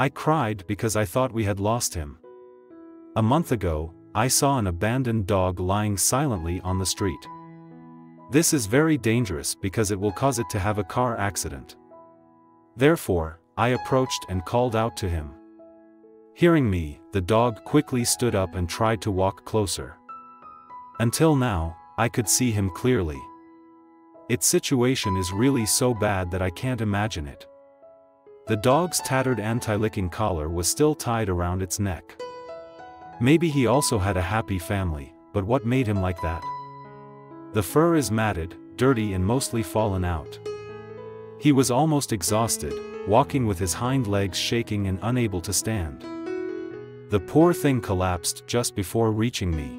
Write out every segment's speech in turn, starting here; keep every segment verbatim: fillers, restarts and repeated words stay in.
I cried because I thought we had lost him. A month ago, I saw an abandoned dog lying silently on the street. This is very dangerous because it will cause it to have a car accident. Therefore, I approached and called out to him. Hearing me, the dog quickly stood up and tried to walk closer. Until now, I could see him clearly. Its situation is really so bad that I can't imagine it. The dog's tattered anti-licking collar was still tied around its neck. Maybe he also had a happy family, but what made him like that? The fur is matted, dirty and mostly fallen out. He was almost exhausted, walking with his hind legs shaking and unable to stand. The poor thing collapsed just before reaching me.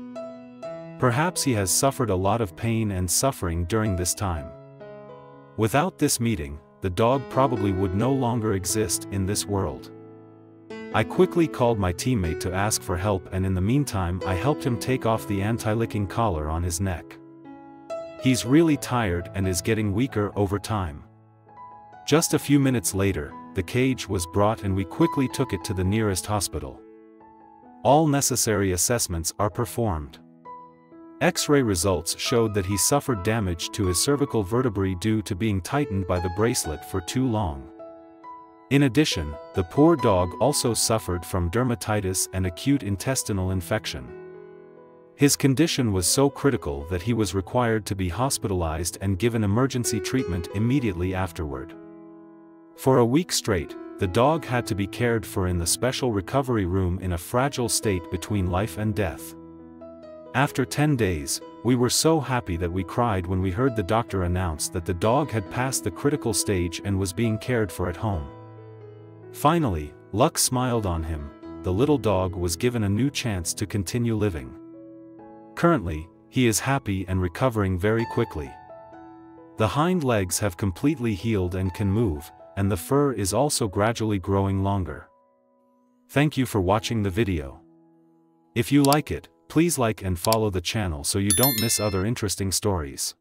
Perhaps he has suffered a lot of pain and suffering during this time. Without this meeting, the dog probably would no longer exist in this world. I quickly called my teammate to ask for help, and in the meantime I helped him take off the anti-licking collar on his neck. He's really tired and is getting weaker over time. Just a few minutes later, the cage was brought and we quickly took it to the nearest hospital. All necessary assessments are performed. X-ray results showed that he suffered damage to his cervical vertebrae due to being tightened by the bracelet for too long. In addition, the poor dog also suffered from dermatitis and acute intestinal infection. His condition was so critical that he was required to be hospitalized and given emergency treatment immediately afterward. For a week straight, the dog had to be cared for in the special recovery room in a fragile state between life and death. After ten days, we were so happy that we cried when we heard the doctor announce that the dog had passed the critical stage and was being cared for at home. Finally, luck smiled on him. The little dog was given a new chance to continue living. Currently, he is happy and recovering very quickly. The hind legs have completely healed and can move, and the fur is also gradually growing longer. Thank you for watching the video. If you like it, please like and follow the channel so you don't miss other interesting stories.